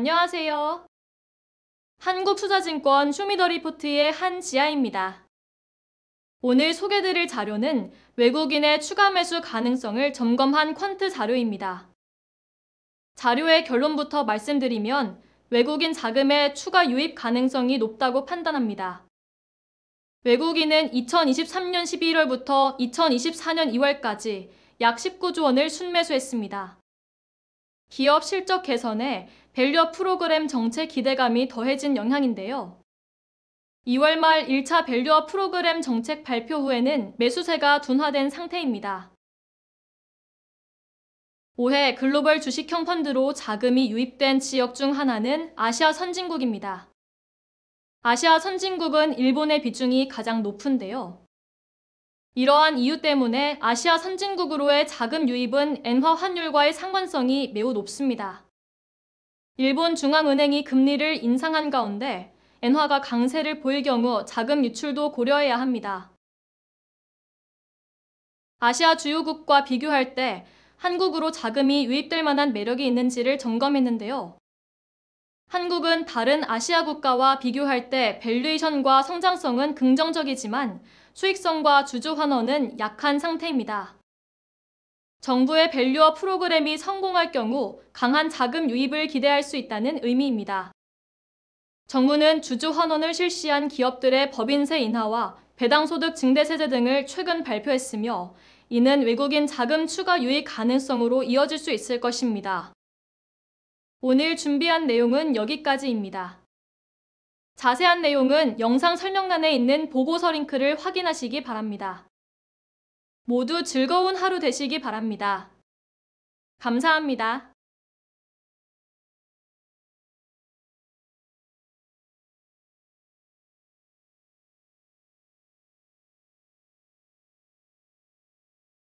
안녕하세요. 한국투자증권 쇼미더리포트의 한지아입니다. 오늘 소개드릴 자료는 외국인의 추가 매수 가능성을 점검한 퀀트 자료입니다. 자료의 결론부터 말씀드리면 외국인 자금의 추가 유입 가능성이 높다고 판단합니다. 외국인은 2023년 11월부터 2024년 2월까지 약 19조 원을 순매수했습니다. 기업 실적 개선에 밸류업 프로그램 정체 기대감이 더해진 영향인데요. 2월 말 1차 밸류업 프로그램 정책 발표 후에는 매수세가 둔화된 상태입니다. 올해 글로벌 주식형 펀드로 자금이 유입된 지역 중 하나는 아시아 선진국입니다. 아시아 선진국은 일본의 비중이 가장 높은데요. 이러한 이유 때문에 아시아 선진국으로의 자금 유입은 엔화 환율과의 상관성이 매우 높습니다. 일본 중앙은행이 금리를 인상한 가운데 엔화가 강세를 보일 경우 자금 유출도 고려해야 합니다. 아시아 주요국과 비교할 때 한국으로 자금이 유입될 만한 매력이 있는지를 점검했는데요. 한국은 다른 아시아 국가와 비교할 때 밸류에이션과 성장성은 긍정적이지만 수익성과 주주 환원은 약한 상태입니다. 정부의 밸류업 프로그램이 성공할 경우 강한 자금 유입을 기대할 수 있다는 의미입니다. 정부는 주주 환원을 실시한 기업들의 법인세 인하와 배당소득 증대세제 등을 최근 발표했으며 이는 외국인 자금 추가 유입 가능성으로 이어질 수 있을 것입니다. 오늘 준비한 내용은 여기까지입니다. 자세한 내용은 영상 설명란에 있는 보고서 링크를 확인하시기 바랍니다. 모두 즐거운 하루 되시기 바랍니다. 감사합니다.